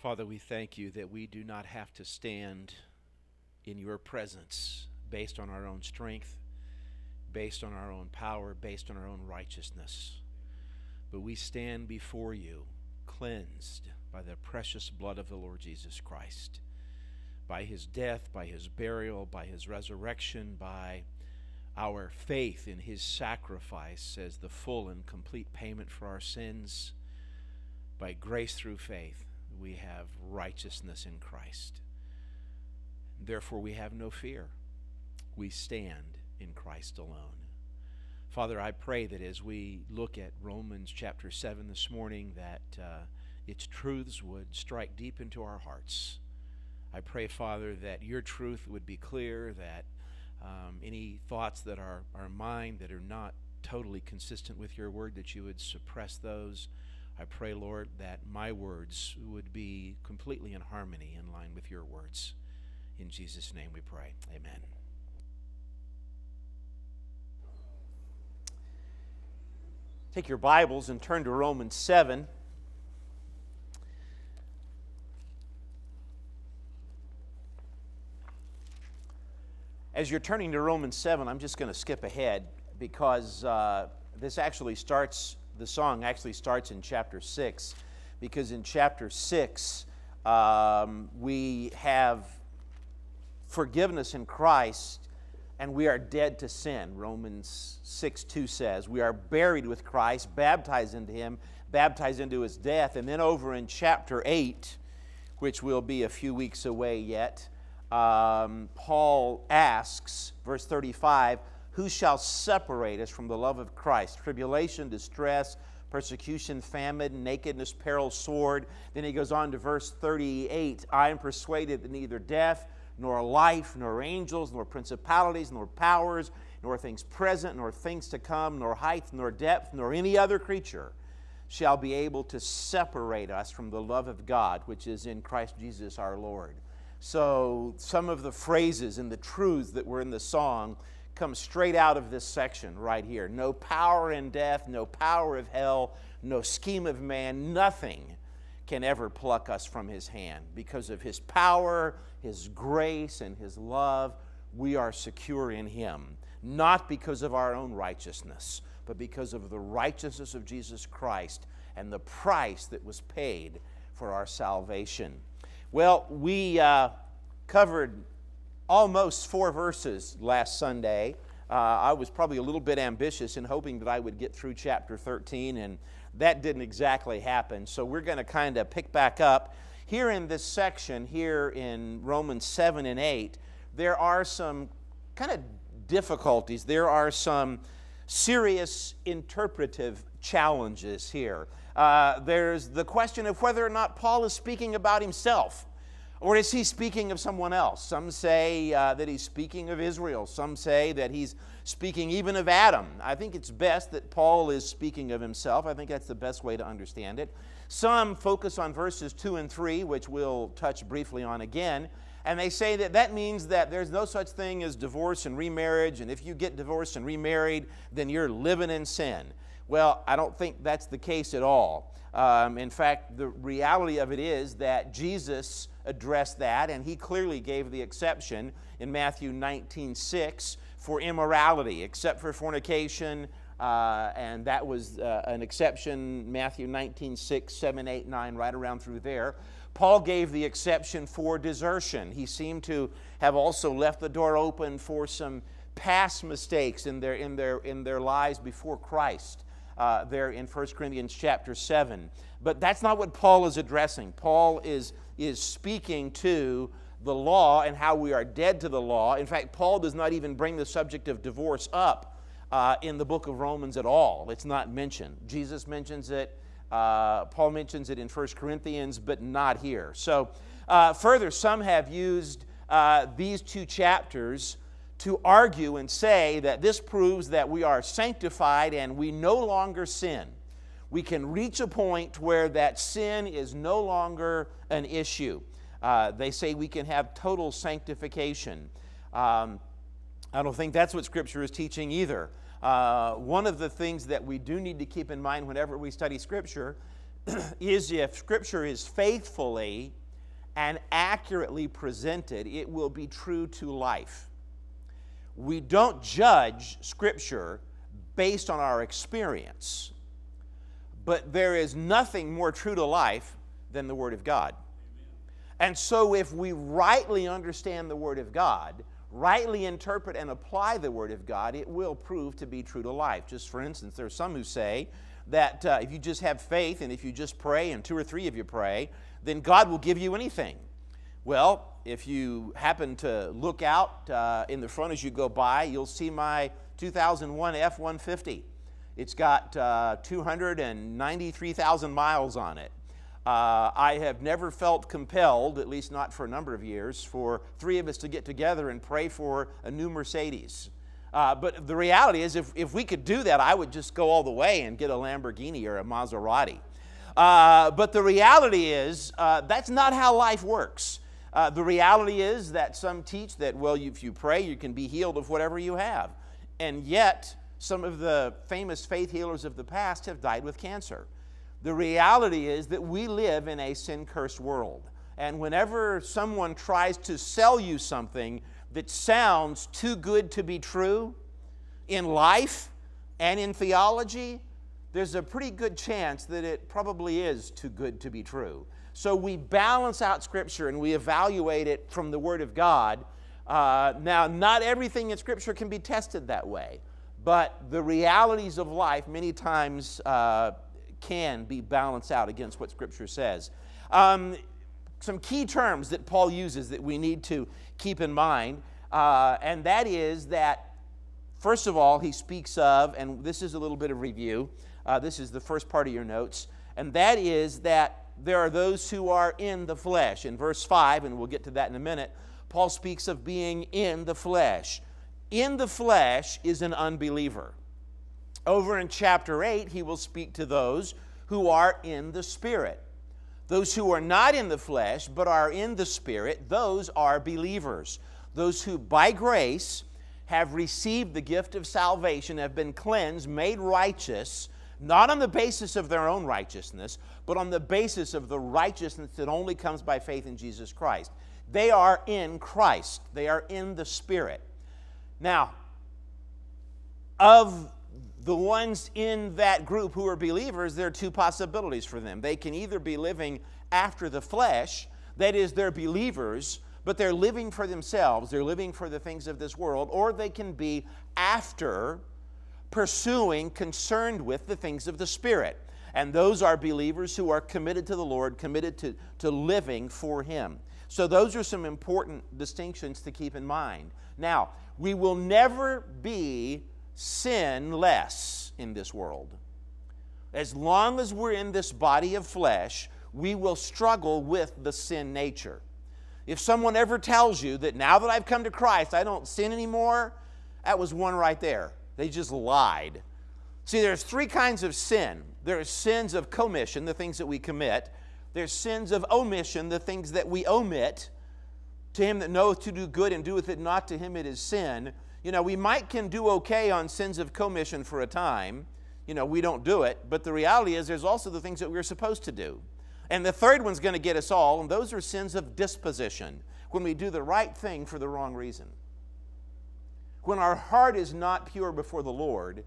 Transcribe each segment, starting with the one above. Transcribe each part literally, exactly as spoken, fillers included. Father, we thank you that we do not have to stand in your presence based on our own strength, based on our own power, based on our own righteousness. But we stand before you cleansed by the precious blood of the Lord Jesus Christ, by his death, by his burial, by his resurrection, by our faith in his sacrifice as the full and complete payment for our sins. By grace through faith, we have righteousness in Christ. Therefore, we have no fear. We stand in Christ alone. Father, I pray that as we look at Romans chapter seven this morning, that uh, its truths would strike deep into our hearts. I pray, Father, that your truth would be clear, that um, any thoughts that are our mind that are not totally consistent with your word, that you would suppress those. I pray, Lord, that my words would be completely in harmony, in line with your words. In Jesus' name we pray. Amen. Take your Bibles and turn to Romans seven. As you're turning to Romans seven, I'm just going to skip ahead because uh, this actually starts... The song actually starts in chapter six, because in chapter six um, we have forgiveness in Christ and we are dead to sin. Romans six two says, we are buried with Christ, baptized into him, baptized into his death. And then over in chapter eight, which will be a few weeks away yet, um, Paul asks, verse thirty-five, who shall separate us from the love of Christ? Tribulation, distress, persecution, famine, nakedness, peril, sword. Then he goes on to verse thirty-eight. I am persuaded that neither death, nor life, nor angels, nor principalities, nor powers, nor things present, nor things to come, nor height, nor depth, nor any other creature shall be able to separate us from the love of God, which is in Christ Jesus our Lord. So some of the phrases and the truths that were in the song comes straight out of this section right here. No power in death, no power of hell, no scheme of man, nothing can ever pluck us from his hand. Because of his power, his grace, and his love, we are secure in him. Not because of our own righteousness, but because of the righteousness of Jesus Christ and the price that was paid for our salvation. Well, we uh, covered almost four verses last Sunday. Uh, I was probably a little bit ambitious in hoping that I would get through chapter thirteen, and that didn't exactly happen. So we're going to kind of pick back up. Here in this section, here in Romans seven and eight, there are some kind of difficulties. There are some serious interpretive challenges here. Uh, there's the question of whether or not Paul is speaking about himself. Or is he speaking of someone else? Some say uh, that he's speaking of Israel. Some say that he's speaking even of Adam. I think it's best that Paul is speaking of himself. I think that's the best way to understand it. Some focus on verses two and three, which we'll touch briefly on again. And they say that that means that there's no such thing as divorce and remarriage. And if you get divorced and remarried, then you're living in sin. Well, I don't think that's the case at all. Um, in fact, the reality of it is that Jesus addressed that, and he clearly gave the exception in Matthew nineteen six for immorality, except for fornication, uh, and that was uh, an exception, Matthew nineteen six, seven, eight, nine, right around through there. Paul gave the exception for desertion. He seemed to have also left the door open for some past mistakes in their, in their, in their lives before Christ. Uh, there in First Corinthians chapter seven. But that's not what Paul is addressing. Paul is, is speaking to the law and how we are dead to the law. In fact, Paul does not even bring the subject of divorce up uh, in the book of Romans at all. It's not mentioned. Jesus mentions it. Uh, Paul mentions it in First Corinthians, but not here. So uh, further, some have used uh, these two chapters to argue and say that this proves that we are sanctified and we no longer sin. We can reach a point where that sin is no longer an issue. Uh, they say we can have total sanctification. Um, I don't think that's what Scripture is teaching either. Uh, one of the things that we do need to keep in mind whenever we study Scripture is if Scripture is faithfully and accurately presented, it will be true to life. We don't judge Scripture based on our experience, but there is nothing more true to life than the Word of God. And so if we rightly understand the Word of God, rightly interpret and apply the Word of God, it will prove to be true to life. Just for instance, there are some who say that uh, if you just have faith and if you just pray and two or three of you pray, then God will give you anything. Well, if you happen to look out uh, in the front as you go by, you'll see my two thousand one F one fifty. It's got uh, two hundred ninety-three thousand miles on it. Uh, I have never felt compelled, at least not for a number of years, for three of us to get together and pray for a new Mercedes. Uh, but the reality is, if, if we could do that, I would just go all the way and get a Lamborghini or a Maserati. Uh, but the reality is, uh, that's not how life works. Uh, the reality is that some teach that, well, if you pray, you can be healed of whatever you have. And yet, some of the famous faith healers of the past have died with cancer. The reality is that we live in a sin-cursed world. And whenever someone tries to sell you something that sounds too good to be true in life and in theology, there's a pretty good chance that it probably is too good to be true. So we balance out Scripture and we evaluate it from the Word of God. Uh, now, not everything in Scripture can be tested that way, but the realities of life many times uh, can be balanced out against what Scripture says. Um, some key terms that Paul uses that we need to keep in mind, uh, and that is that, first of all, he speaks of, and this is a little bit of review, uh, this is the first part of your notes, and that is that there are those who are in the flesh. In verse five, and we'll get to that in a minute, Paul speaks of being in the flesh. In the flesh is an unbeliever. Over in chapter eight, he will speak to those who are in the Spirit. Those who are not in the flesh, but are in the Spirit, those are believers. Those who, by grace, have received the gift of salvation, have been cleansed, made righteous, not on the basis of their own righteousness, but on the basis of the righteousness that only comes by faith in Jesus Christ. They are in Christ. They are in the Spirit. Now, of the ones in that group who are believers, there are two possibilities for them. They can either be living after the flesh, that is, they're believers, but they're living for themselves, they're living for the things of this world, or they can be after, pursuing, concerned with the things of the Spirit. And those are believers who are committed to the Lord, committed to, to living for Him. So those are some important distinctions to keep in mind. Now, we will never be sinless in this world. As long as we're in this body of flesh, we will struggle with the sin nature. If someone ever tells you that now that I've come to Christ, I don't sin anymore, that was one right there. They just lied. See, there's three kinds of sin. There are sins of commission, the things that we commit. There's sins of omission, the things that we omit. To him that knoweth to do good and doeth it not, to him it is sin. You know, we might can do okay on sins of commission for a time. You know, we don't do it. But the reality is there's also the things that we're supposed to do. And the third one's going to get us all, and those are sins of disposition, when we do the right thing for the wrong reason. When our heart is not pure before the Lord,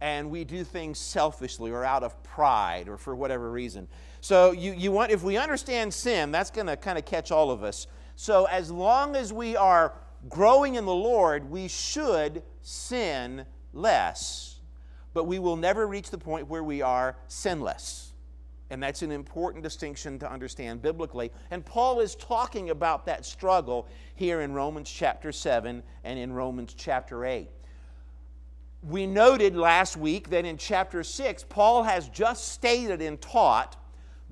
and we do things selfishly or out of pride or for whatever reason. So you, you want, if we understand sin, that's going to kind of catch all of us. So as long as we are growing in the Lord, we should sin less, but we will never reach the point where we are sinless. And that's an important distinction to understand biblically. And Paul is talking about that struggle here in Romans chapter seven and in Romans chapter eight. We noted last week that in chapter six, Paul has just stated and taught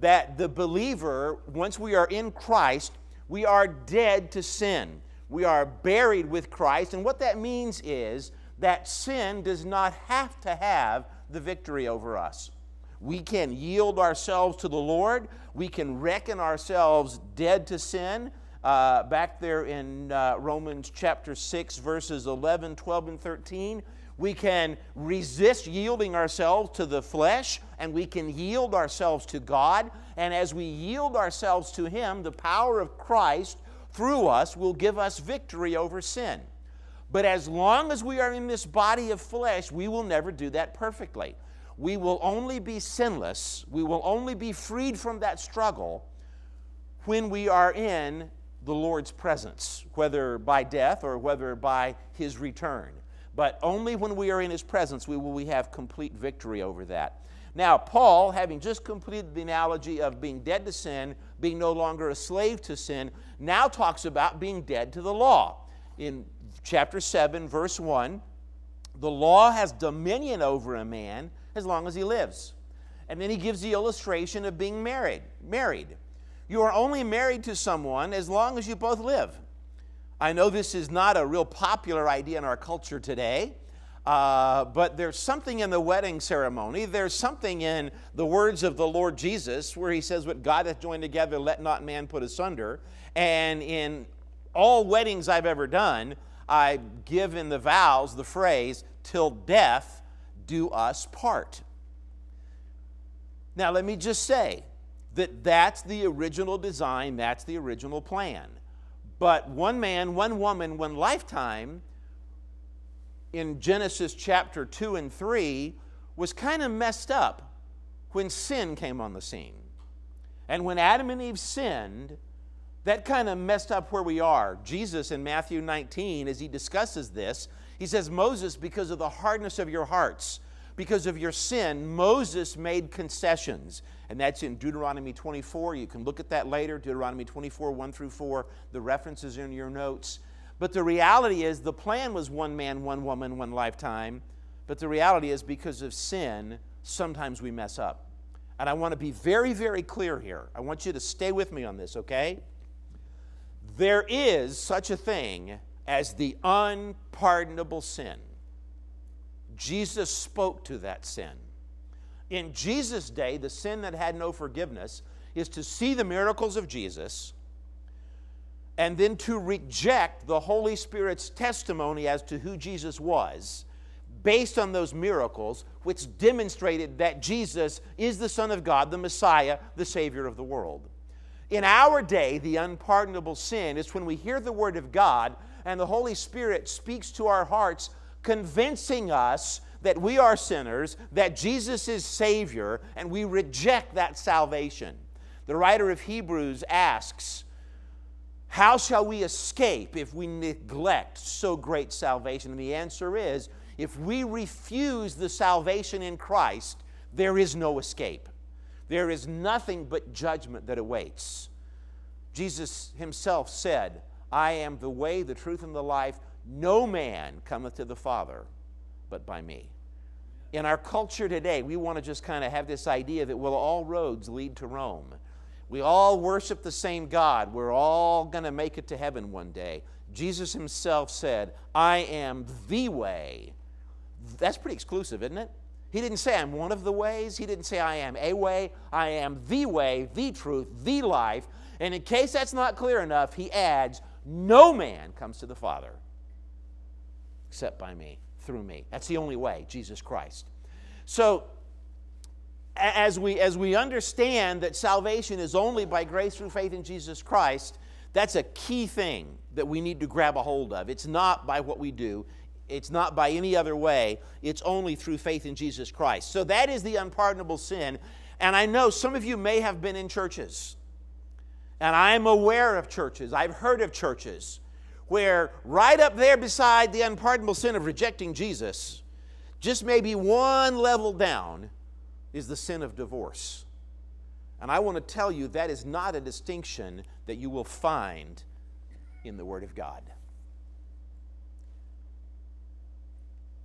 that the believer, once we are in Christ, we are dead to sin. We are buried with Christ, and what that means is that sin does not have to have the victory over us. We can yield ourselves to the Lord. We can reckon ourselves dead to sin. Uh, back there in uh, Romans chapter six, verses eleven, twelve, and thirteen, We can resist yielding ourselves to the flesh, and we can yield ourselves to God. And as we yield ourselves to Him, the power of Christ through us will give us victory over sin. But as long as we are in this body of flesh, we will never do that perfectly. We will only be sinless. We will only be freed from that struggle when we are in the Lord's presence, whether by death or whether by His return. But only when we are in His presence we will we have complete victory over that. Now, Paul, having just completed the analogy of being dead to sin, being no longer a slave to sin, now talks about being dead to the law. In chapter seven, verse one, the law has dominion over a man as long as he lives. And then he gives the illustration of being married. Married. You are only married to someone as long as you both live. I know this is not a real popular idea in our culture today, uh, but there's something in the wedding ceremony. There's something in the words of the Lord Jesus where He says, "What God hath joined together, let not man put asunder." And in all weddings I've ever done, I give in the vows the phrase, "Till death do us part." Now let me just say, that that's the original design, that's the original plan. But one man, one woman, one lifetime in Genesis chapter two and three was kind of messed up when sin came on the scene. And when Adam and Eve sinned, that kind of messed up where we are. Jesus in Matthew nineteen, as he discusses this, he says, "Moses, because of the hardness of your hearts, because of your sin, Moses made concessions." And that's in Deuteronomy twenty-four. You can look at that later, Deuteronomy twenty-four, one through four. The references are in your notes. But the reality is the plan was one man, one woman, one lifetime. But the reality is because of sin, sometimes we mess up. And I want to be very, very clear here. I want you to stay with me on this, okay? There is such a thing as the unpardonable sin. Jesus spoke to that sin. In Jesus' day, the sin that had no forgiveness is to see the miracles of Jesus and then to reject the Holy Spirit's testimony as to who Jesus was based on those miracles, which demonstrated that Jesus is the Son of God, the Messiah, the Savior of the world. In our day, the unpardonable sin is when we hear the Word of God and the Holy Spirit speaks to our hearts, convincing us that we are sinners, that Jesus is Savior, and we reject that salvation. The writer of Hebrews asks, how shall we escape if we neglect so great salvation? And the answer is, if we refuse the salvation in Christ, there is no escape. There is nothing but judgment that awaits. Jesus himself said, "I am the way, the truth, and the life. No man cometh to the Father but by me." In our culture today, we want to just kind of have this idea that, well, all roads lead to Rome. We all worship the same God. We're all going to make it to heaven one day. Jesus himself said, "I am the way." That's pretty exclusive, isn't it? He didn't say, "I'm one of the ways." He didn't say, "I am a way." "I am the way, the truth, the life." And in case that's not clear enough, he adds, "No man comes to the Father except by me." Through me. That's the only way, Jesus Christ. So as we, as we understand that salvation is only by grace through faith in Jesus Christ, that's a key thing that we need to grab a hold of. It's not by what we do. It's not by any other way. It's only through faith in Jesus Christ. So that is the unpardonable sin. And I know some of you may have been in churches, and I'm aware of churches. I've heard of churches where right up there beside the unpardonable sin of rejecting Jesus, just maybe one level down, is the sin of divorce. And I want to tell you that is not a distinction that you will find in the Word of God.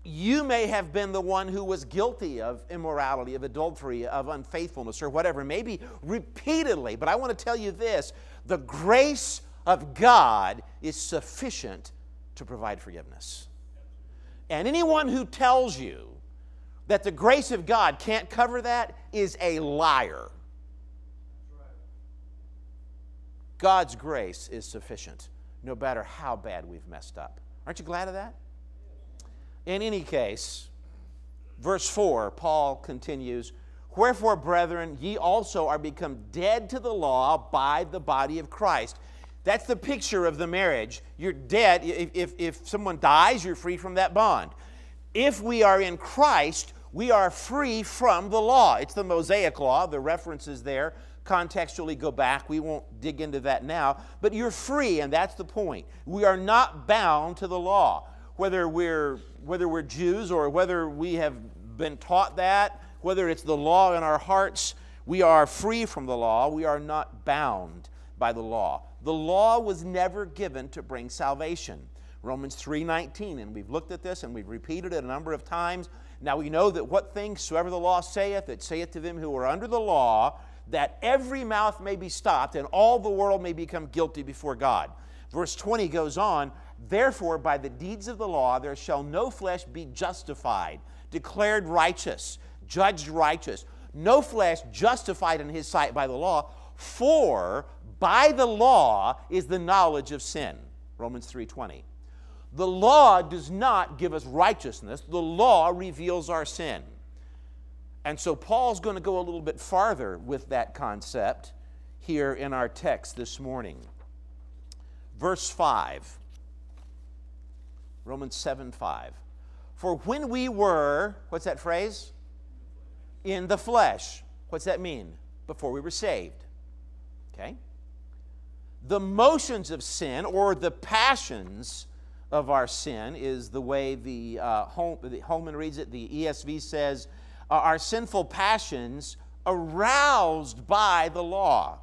You may have been the one who was guilty of immorality, of adultery, of unfaithfulness, or whatever, maybe repeatedly. But I want to tell you this, the grace of God is sufficient to provide forgiveness. And anyone who tells you that the grace of God can't cover that is a liar. God's grace is sufficient, no matter how bad we've messed up. Aren't you glad of that? In any case, verse four, Paul continues, "Wherefore, brethren, ye also are become dead to the law by the body of Christ." That's the picture of the marriage. You're dead. If, if, if someone dies, you're free from that bond. If we are in Christ, we are free from the law. It's the Mosaic law. The references there contextually go back. We won't dig into that now. But you're free, and that's the point. We are not bound to the law. Whether we're, whether we're Jews or whether we have been taught that, whether it's the law in our hearts, we are free from the law. We are not bound by the law. The law was never given to bring salvation. Romans three nineteen, and we've looked at this and we've repeated it a number of times. Now we know that what things soever the law saith, it saith to them who are under the law, that every mouth may be stopped and all the world may become guilty before God. Verse twenty goes on, "Therefore by the deeds of the law there shall no flesh be justified," declared righteous, judged righteous, no flesh justified in his sight by the law, "for by the law is the knowledge of sin." Romans three twenty. The law does not give us righteousness. The law reveals our sin. And so Paul's going to go a little bit farther with that concept here in our text this morning. Verse five, Romans seven five. "For when we were," what's that phrase? "In the flesh." What's that mean? Before we were saved. Okay? "The motions of sin," or the passions of our sin, is the way the uh, Holman reads it. The E S V says, uh, "Our sinful passions aroused by the law."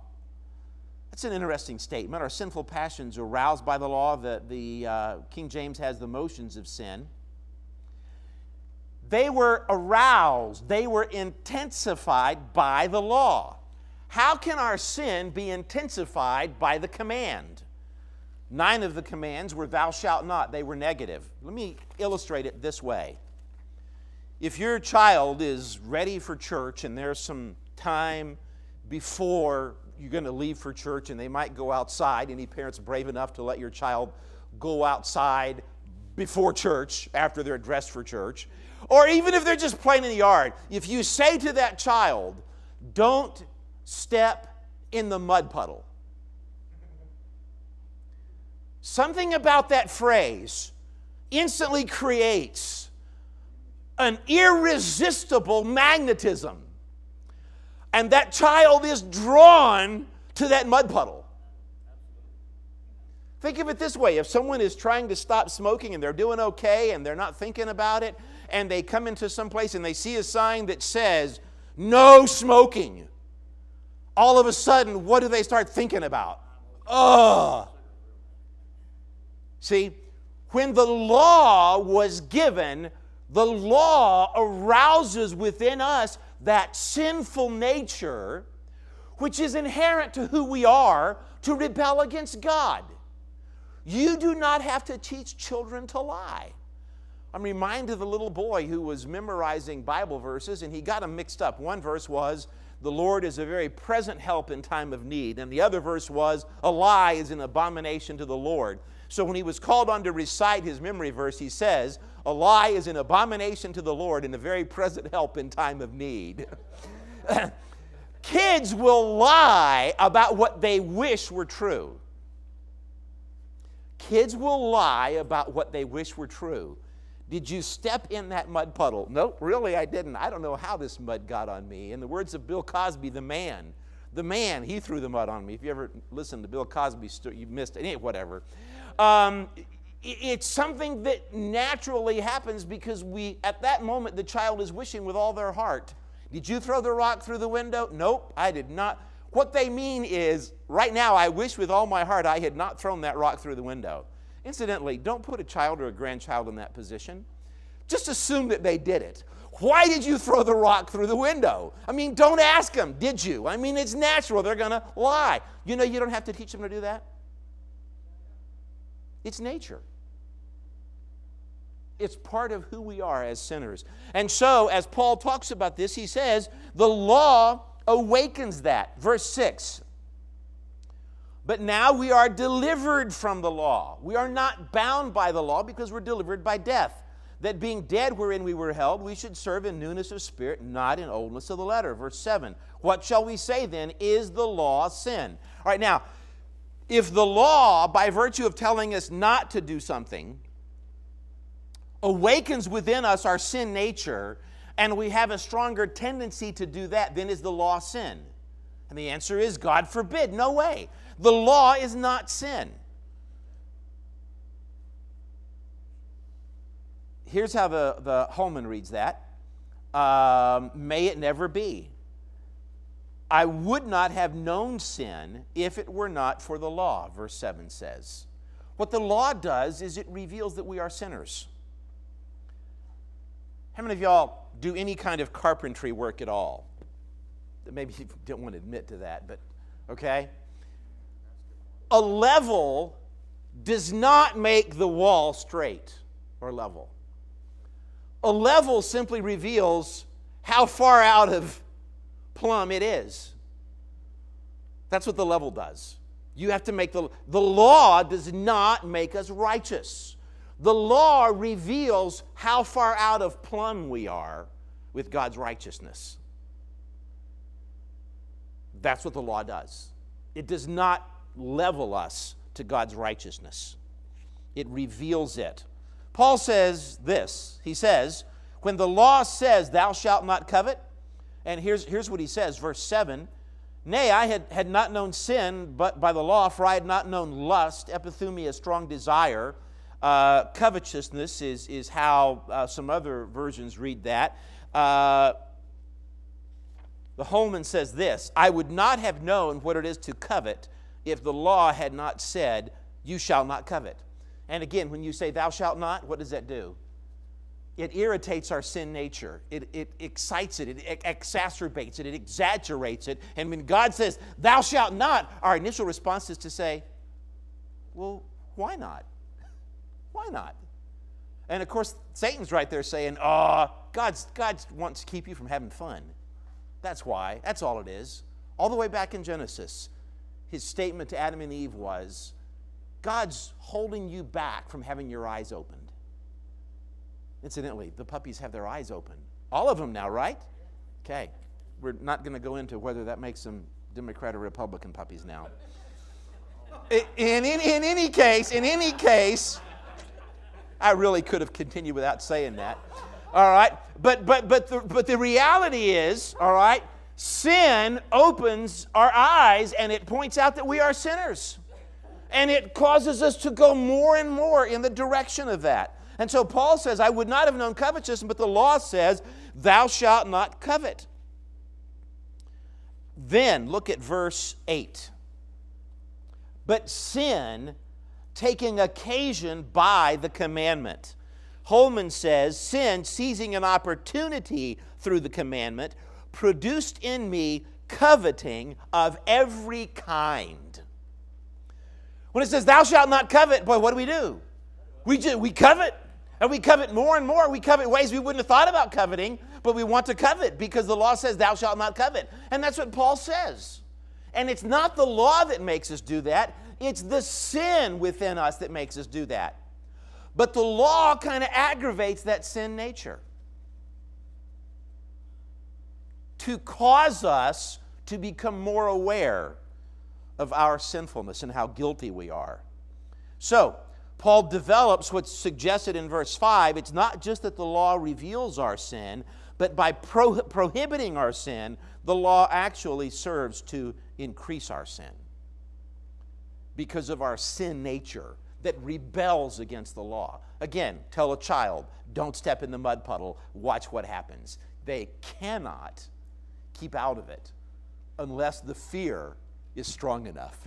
That's an interesting statement. Our sinful passions aroused by the law. The, the uh, King James has "the motions of sin." They were aroused. They were intensified by the law. How can our sin be intensified by the command? Nine of the commands were "thou shalt not." They were negative. Let me illustrate it this way. If your child is ready for church and there's some time before you're going to leave for church and they might go outside, any parents brave enough to let your child go outside before church, after they're dressed for church, or even if they're just playing in the yard, if you say to that child, "Don't step in the mud puddle," something about that phrase instantly creates an irresistible magnetism. And that child is drawn to that mud puddle. Think of it this way. If someone is trying to stop smoking and they're doing okay and they're not thinking about it, and they come into some place and they see a sign that says, "No smoking," all of a sudden, what do they start thinking about? Ugh! See, when the law was given, the law arouses within us that sinful nature which is inherent to who we are to rebel against God. You do not have to teach children to lie. I'm reminded of the little boy who was memorizing Bible verses and he got them mixed up. One verse was, "The Lord is a very present help in time of need." And the other verse was, "A lie is an abomination to the Lord." So when he was called on to recite his memory verse, he says, "A lie is an abomination to the Lord and a very present help in time of need." Kids will lie about what they wish were true. Kids will lie about what they wish were true. "Did you step in that mud puddle?" "Nope, really I didn't. I don't know how this mud got on me." In the words of Bill Cosby, the man, the man, he threw the mud on me. If you ever listened to Bill Cosby's story, you missed it, whatever. Um, it's something that naturally happens because we, at that moment, the child is wishing with all their heart. "Did you throw the rock through the window?" "Nope, I did not." What they mean is, right now I wish with all my heart I had not thrown that rock through the window. Incidentally, don't put a child or a grandchild in that position. Just assume that they did it. "Why did you throw the rock through the window?" I mean, don't ask them, "Did you?" I mean, it's natural. They're going to lie. You know, you don't have to teach them to do that. It's nature. It's part of who we are as sinners. And so, as Paul talks about this, he says, the law awakens that. Verse six. "But now we are delivered from the law." We are not bound by the law because we're delivered by death. that being dead wherein we were held, we should serve in newness of spirit, not in oldness of the letter. Verse seven, what shall we say then? Is the law sin? All right, now, if the law, by virtue of telling us not to do something, awakens within us our sin nature, and we have a stronger tendency to do that, then is the law sin? And the answer is, God forbid, no way. The law is not sin. Here's how the, the Holman reads that. Um, may it never be. I would not have known sin if it were not for the law, verse seven says. What the law does is it reveals that we are sinners. How many of y'all do any kind of carpentry work at all? Maybe you don't want to admit to that, but okay. A level does not make the wall straight or level. A level simply reveals how far out of plumb it is. That's what the level does. You have to make the, the law does not make us righteous. The law reveals how far out of plumb we are with God's righteousness. That's what the law does. It does not level us to God's righteousness. It reveals it. Paul says this. He says, when the law says, thou shalt not covet, and here's, here's what he says, verse seven, nay, I had, had not known sin but by the law, for I had not known lust, epithumia, strong desire. Uh, covetousness is, is how uh, some other versions read that. Uh, The Holman says this, I would not have known what it is to covet if the law had not said, you shall not covet. And again, when you say thou shalt not, what does that do? It irritates our sin nature. It, it excites it. It exacerbates it. It exaggerates it. And when God says, thou shalt not, our initial response is to say, well, why not? Why not? And of course, Satan's right there saying, oh, God's, God wants to keep you from having fun. That's why. That's all it is. All the way back in Genesis, his statement to Adam and Eve was, God's holding you back from having your eyes opened. Incidentally, the puppies have their eyes open. All of them now, right? Okay. We're not going to go into whether that makes them Democrat or Republican puppies now. In, in, in any case, in any case, I really could have continued without saying that. All right, but, but, but, the, but the reality is, all right, sin opens our eyes and it points out that we are sinners. And it causes us to go more and more in the direction of that. And so Paul says, I would not have known covetousness, but the law says, thou shalt not covet. Then look at verse eight. But sin taking occasion by the commandment. Holman says, sin, seizing an opportunity through the commandment, produced in me coveting of every kind. When it says, thou shalt not covet, boy, what do we do? We, just, we covet, and we covet more and more. We covet ways we wouldn't have thought about coveting, but we want to covet because the law says, thou shalt not covet. And that's what Paul says. And it's not the law that makes us do that. It's the sin within us that makes us do that. But the law kind of aggravates that sin nature to cause us to become more aware of our sinfulness and how guilty we are. So, Paul develops what's suggested in verse five. It's not just that the law reveals our sin, but by pro- prohibiting our sin, the law actually serves to increase our sin because of our sin nature that rebels against the law. Again, tell a child, don't step in the mud puddle, watch what happens. They cannot keep out of it unless the fear is strong enough.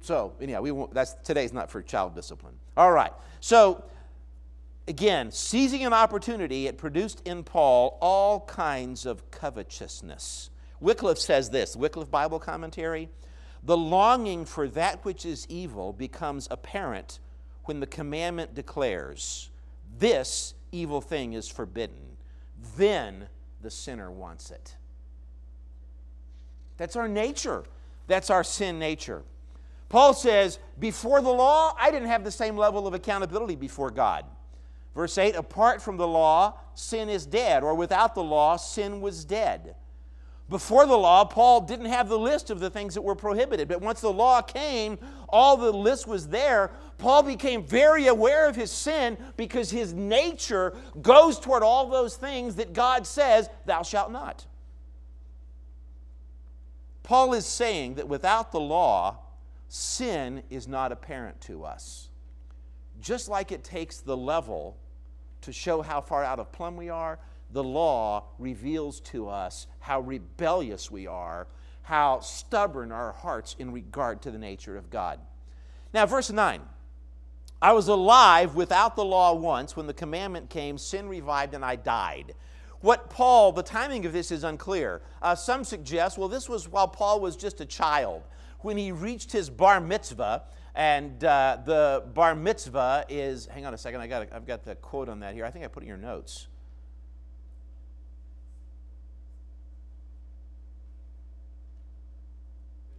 So, anyhow, we won't, that's, today's not for child discipline. All right, so again, seizing an opportunity, it produced in Paul all kinds of covetousness. Wycliffe says this, Wycliffe Bible Commentary, the longing for that which is evil becomes apparent when the commandment declares, this evil thing is forbidden. Then the sinner wants it. That's our nature. That's our sin nature. Paul says, before the law, I didn't have the same level of accountability before God. Verse eight, apart from the law, sin is dead, or without the law, sin was dead. Before the law, Paul didn't have the list of the things that were prohibited, but once the law came, all the list was there. Paul became very aware of his sin because his nature goes toward all those things that God says, thou shalt not. Paul is saying that without the law, sin is not apparent to us. Just like it takes the level to show how far out of plumb we are, the law reveals to us how rebellious we are, how stubborn our hearts in regard to the nature of God. Now, verse nine, I was alive without the law once. When the commandment came, sin revived and I died. What Paul, the timing of this is unclear. Uh, some suggest, well, this was while Paul was just a child. When he reached his bar mitzvah, and uh, the bar mitzvah is, hang on a second, I got, I've got the quote on that here. I think I put it in your notes.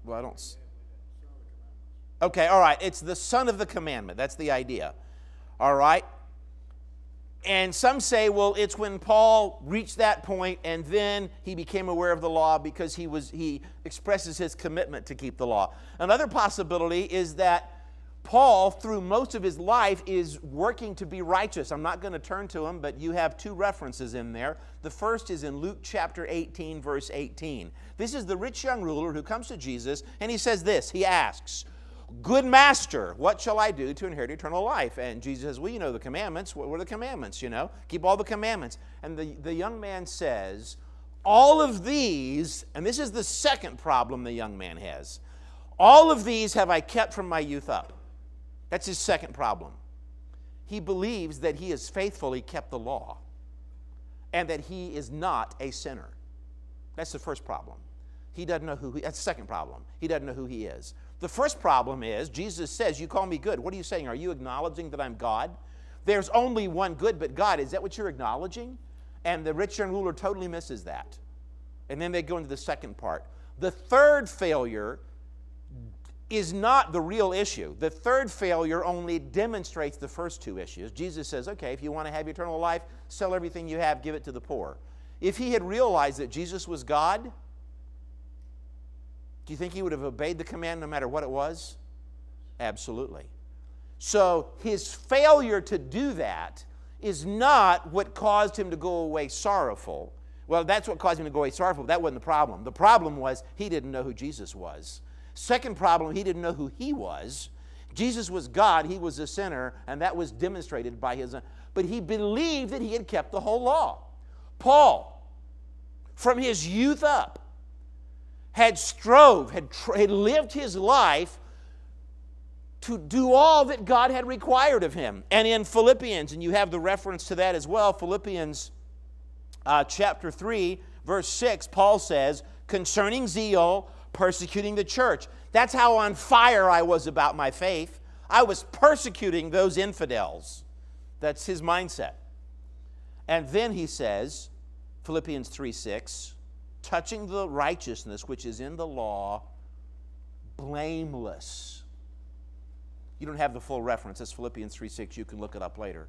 Well, I don't... Okay, all right. It's the son of the commandment. That's the idea. All right? And some say, well, it's when Paul reached that point and then he became aware of the law because he, was, he expresses his commitment to keep the law. Another possibility is that Paul, through most of his life, is working to be righteous. I'm not going to turn to him, but you have two references in there. The first is in Luke chapter eighteen, verse eighteen. This is the rich young ruler who comes to Jesus, and he says this. He asks, "Good master, what shall I do to inherit eternal life?" And Jesus says, well, you know the commandments. What were the commandments, you know? Keep all the commandments. And the, the young man says, all of these, and this is the second problem the young man has, all of these have I kept from my youth up. That's his second problem. He believes that he has faithfully kept the law and that he is not a sinner. That's the first problem. He doesn't know who he is. That's the second problem. He doesn't know who he is. The first problem is Jesus says, you call me good. What are you saying? Are you acknowledging that I'm God? There's only one good but God. Is that what you're acknowledging? And the rich young ruler totally misses that. And then they go into the second part. The third failure is not the real issue. The third failure only demonstrates the first two issues. Jesus says, okay, if you want to have eternal life, sell everything you have, give it to the poor. If he had realized that Jesus was God, do you think he would have obeyed the command no matter what it was? Absolutely. So his failure to do that is not what caused him to go away sorrowful. Well, that's what caused him to go away sorrowful, but that wasn't the problem. The problem was he didn't know who Jesus was. Second problem, he didn't know who he was. Jesus was God, he was a sinner, and that was demonstrated by his... But he believed that he had kept the whole law. Paul, from his youth up, had strove, had, had lived his life to do all that God had required of him. And in Philippians, and you have the reference to that as well, Philippians uh, chapter three, verse six, Paul says, concerning zeal, persecuting the church. That's how on fire I was about my faith. I was persecuting those infidels. That's his mindset. And then he says, Philippians three six, touching the righteousness which is in the law, blameless. You don't have the full reference. That's Philippians three six. You can look it up later.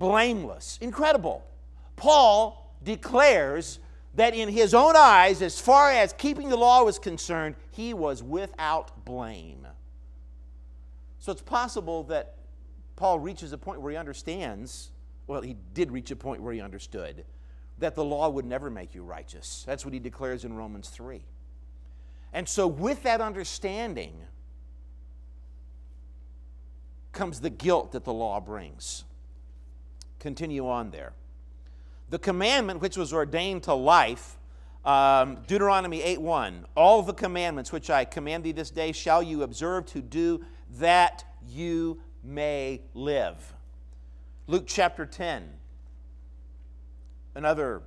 Blameless. Incredible. Paul declares that in his own eyes, as far as keeping the law was concerned, he was without blame. So it's possible that Paul reaches a point where he understands, well, he did reach a point where he understood, that the law would never make you righteous. That's what he declares in Romans three. And so with that understanding comes the guilt that the law brings. Continue on there. The commandment which was ordained to life, um, Deuteronomy eight one, all the commandments which I command thee this day shall you observe to do that you may live. Luke chapter ten, another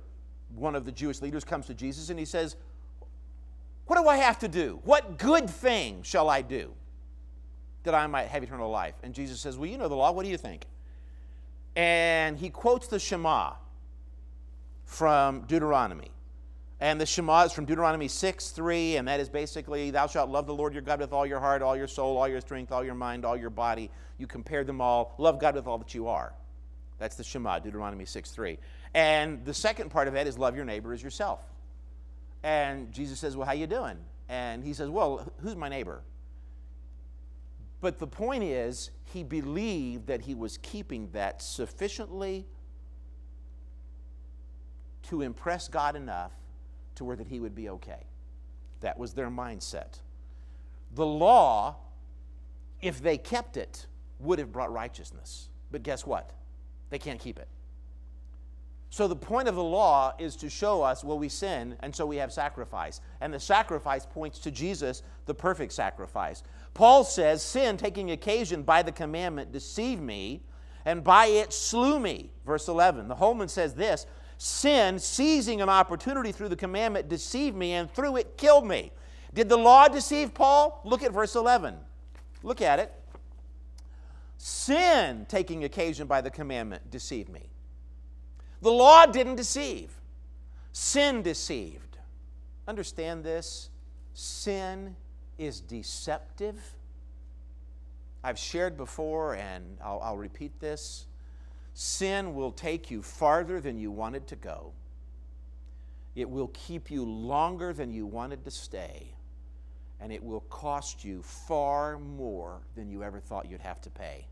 one of the Jewish leaders comes to Jesus and he says, what do I have to do? What good thing shall I do that I might have eternal life? And Jesus says, well, you know the law. What do you think? And he quotes the Shema from Deuteronomy. And the Shema is from Deuteronomy six three, and that is basically, thou shalt love the Lord your God with all your heart, all your soul, all your strength, all your mind, all your body. You compare them all. Love God with all that you are. That's the Shema, Deuteronomy six three. And the second part of that is love your neighbor as yourself. And Jesus says, well, how you doing? And he says, well, who's my neighbor? But the point is, he believed that he was keeping that sufficiently to impress God enough to where that he would be okay. That was their mindset. The law, if they kept it, would have brought righteousness. But guess what? They can't keep it. So the point of the law is to show us, well, we sin, and so we have sacrifice. And the sacrifice points to Jesus, the perfect sacrifice. Paul says, sin, taking occasion by the commandment, deceived me, and by it slew me. Verse eleven. The Holman says this, sin, seizing an opportunity through the commandment, deceived me, and through it killed me. Did the law deceive Paul? Look at verse eleven. Look at it. Sin, taking occasion by the commandment, deceived me. The law didn't deceive. Sin deceived. Understand this. Sin is deceptive. I've shared before, and I'll, I'll repeat this. Sin will take you farther than you wanted to go. It will keep you longer than you wanted to stay. And it will cost you far more than you ever thought you'd have to pay.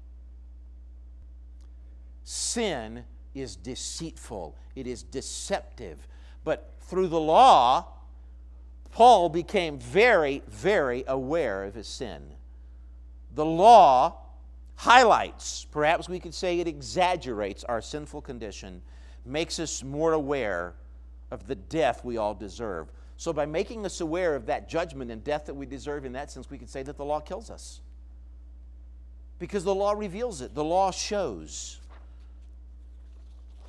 Sin is deceitful. It is deceptive. But through the law, Paul became very, very aware of his sin. The law highlights, perhaps we could say it exaggerates our sinful condition, makes us more aware of the death we all deserve. So by making us aware of that judgment and death that we deserve, in that sense, we could say that the law kills us. Because the law reveals it. The law shows.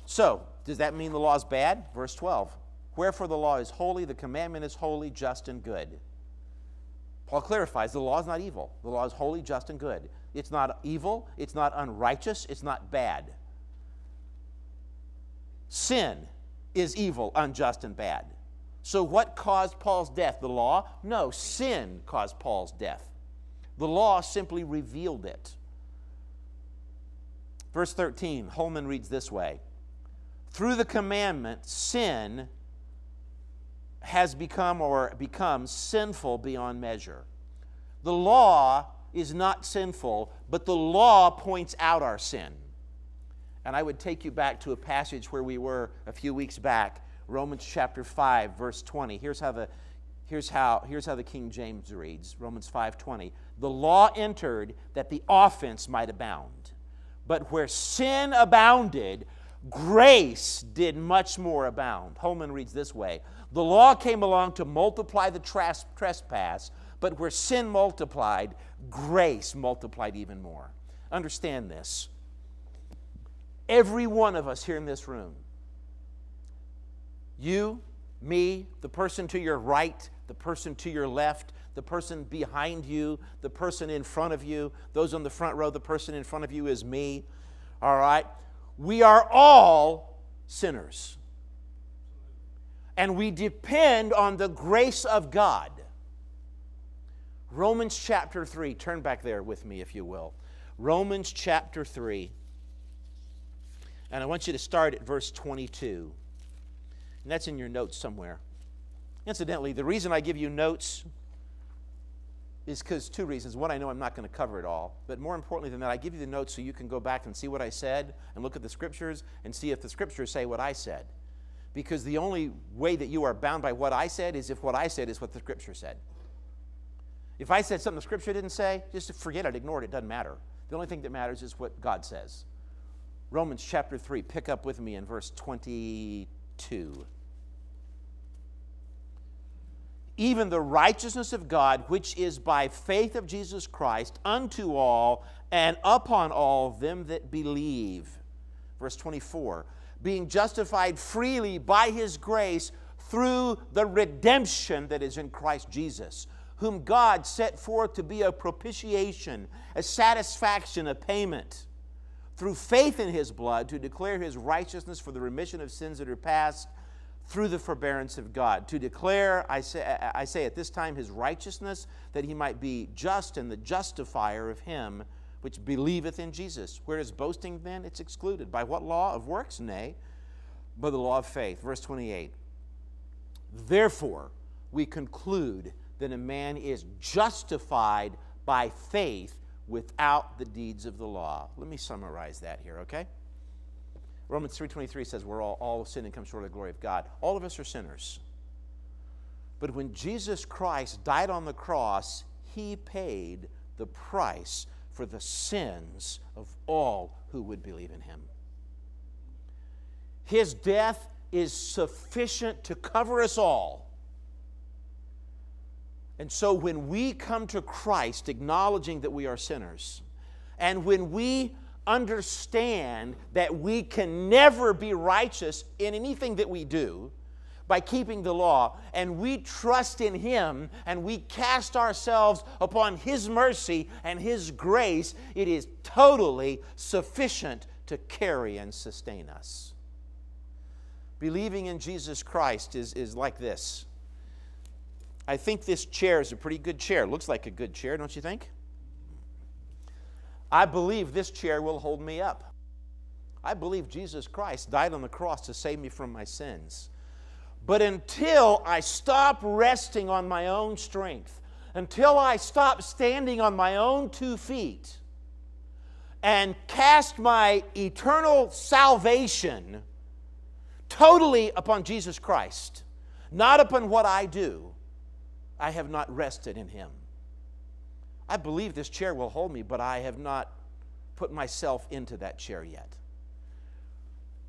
So, does that mean the law is bad? Verse twelve. Wherefore the law is holy, the commandment is holy, just, and good. Paul clarifies, the law is not evil. The law is holy, just, and good. It's not evil. It's not unrighteous. It's not bad. Sin is evil, unjust, and bad. So what caused Paul's death? The law? No, sin caused Paul's death. The law simply revealed it. Verse thirteen, Holman reads this way. Through the commandment, sin has become or becomes sinful beyond measure. The law is not sinful, but the law points out our sin. And I would take you back to a passage where we were a few weeks back, Romans chapter five, verse twenty. Here's how the, here's how, here's how the King James reads, Romans five twenty. The law entered that the offense might abound. But where sin abounded, grace did much more abound. Holman reads this way. The law came along to multiply the trespass, but where sin multiplied, grace multiplied even more. Understand this. Every one of us here in this room, you, me, the person to your right, the person to your left, the person behind you, the person in front of you, those on the front row, the person in front of you is me. All right? We are all sinners. And we depend on the grace of God. Romans chapter three. Turn back there with me, if you will. Romans chapter three. And I want you to start at verse twenty-two. And that's in your notes somewhere. Incidentally, the reason I give you notes is because two reasons. One, I know I'm not going to cover it all. But more importantly than that, I give you the notes so you can go back and see what I said and look at the Scriptures and see if the Scriptures say what I said. Because the only way that you are bound by what I said is if what I said is what the Scripture said. If I said something the Scripture didn't say, just forget it, ignore it, it doesn't matter. The only thing that matters is what God says. Romans chapter three, pick up with me in verse twenty-two. Even the righteousness of God, which is by faith of Jesus Christ, unto all and upon all them that believe. Verse twenty-four, being justified freely by his grace through the redemption that is in Christ Jesus, whom God set forth to be a propitiation, a satisfaction, a payment, through faith in his blood to declare his righteousness for the remission of sins that are past, through the forbearance of God, to declare, I say, I say at this time, his righteousness, that he might be just and the justifier of him which believeth in Jesus. Where is boasting then? It's excluded. By what law? Of works? Nay, by the law of faith. Verse twenty-eight, therefore we conclude that a man is justified by faith without the deeds of the law. Let me summarize that here, okay? Romans three twenty-three says we're all, all sin and come short of the glory of God. All of us are sinners. But when Jesus Christ died on the cross, he paid the price for the sins of all who would believe in him. His death is sufficient to cover us all. And so when we come to Christ acknowledging that we are sinners, and when we understand that we can never be righteous in anything that we do by keeping the law, and we trust in him and we cast ourselves upon his mercy and his grace, it is totally sufficient to carry and sustain us. Believing in Jesus Christ is, is like this. I think this chair is a pretty good chair. It looks like a good chair, don't you think? I believe this chair will hold me up. I believe Jesus Christ died on the cross to save me from my sins. But until I stop resting on my own strength, until I stop standing on my own two feet and cast my eternal salvation totally upon Jesus Christ, not upon what I do, I have not rested in him. I believe this chair will hold me, but I have not put myself into that chair yet.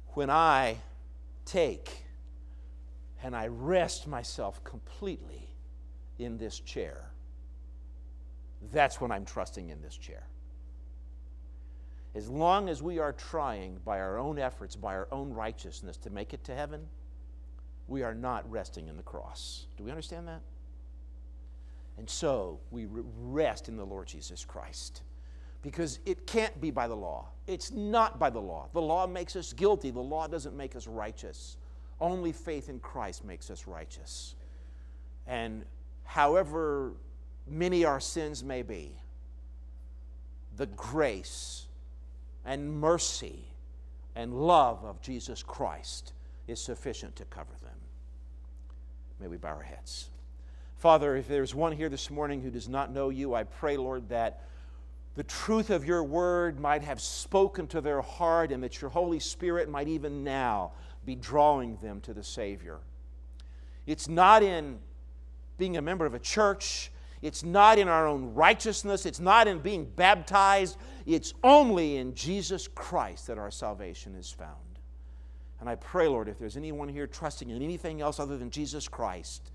When I take and I rest myself completely in this chair, that's when I'm trusting in this chair. As long as we are trying by our own efforts, by our own righteousness to make it to heaven, we are not resting in the cross. Do we understand that? And so we rest in the Lord Jesus Christ, because it can't be by the law. It's not by the law. The law makes us guilty. The law doesn't make us righteous. Only faith in Christ makes us righteous. And however many our sins may be, the grace and mercy and love of Jesus Christ is sufficient to cover them. May we bow our heads. Father, if there's one here this morning who does not know you, I pray, Lord, that the truth of your word might have spoken to their heart, and that your Holy Spirit might even now be drawing them to the Savior. It's not in being a member of a church. It's not in our own righteousness. It's not in being baptized. It's only in Jesus Christ that our salvation is found. And I pray, Lord, if there's anyone here trusting in anything else other than Jesus Christ,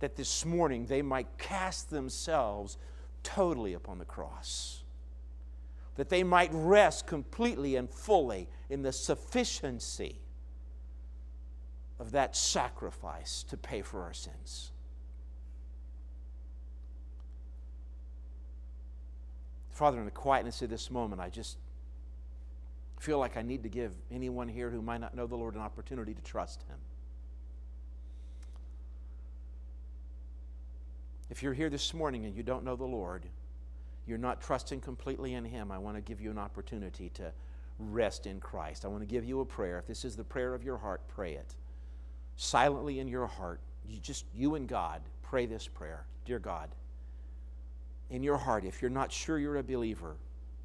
that this morning they might cast themselves totally upon the cross, that they might rest completely and fully in the sufficiency of that sacrifice to pay for our sins. Father, in the quietness of this moment, I just feel like I need to give anyone here who might not know the Lord an opportunity to trust him. If you're here this morning and you don't know the Lord, you're not trusting completely in him, I want to give you an opportunity to rest in Christ. I want to give you a prayer. If this is the prayer of your heart, pray it. Silently in your heart, you just you and God, pray this prayer. Dear God, in your heart, if you're not sure you're a believer,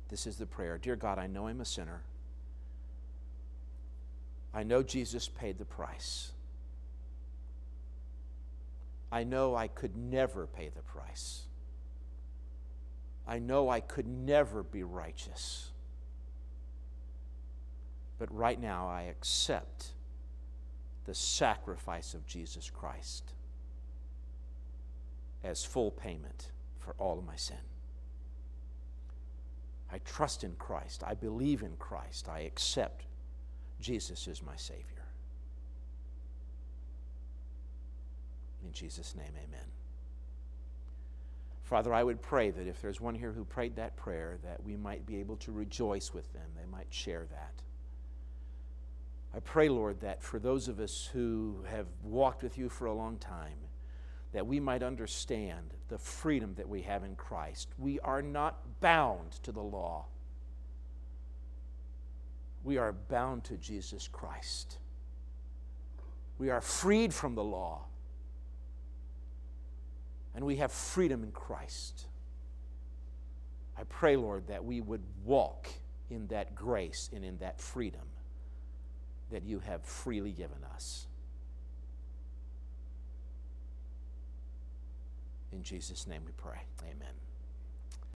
this is the prayer. Dear God, I know I'm a sinner. I know Jesus paid the price. I know I could never pay the price. I know I could never be righteous. But right now I accept the sacrifice of Jesus Christ as full payment for all of my sin. I trust in Christ. I believe in Christ. I accept Jesus as my Savior. In Jesus' name, amen. Father, I would pray that if there's one here who prayed that prayer, that we might be able to rejoice with them. They might share that. I pray, Lord, that for those of us who have walked with you for a long time, that we might understand the freedom that we have in Christ. We are not bound to the law. We are bound to Jesus Christ. We are freed from the law. And we have freedom in Christ. I pray, Lord, that we would walk in that grace and in that freedom that you have freely given us. In Jesus' name we pray. Amen.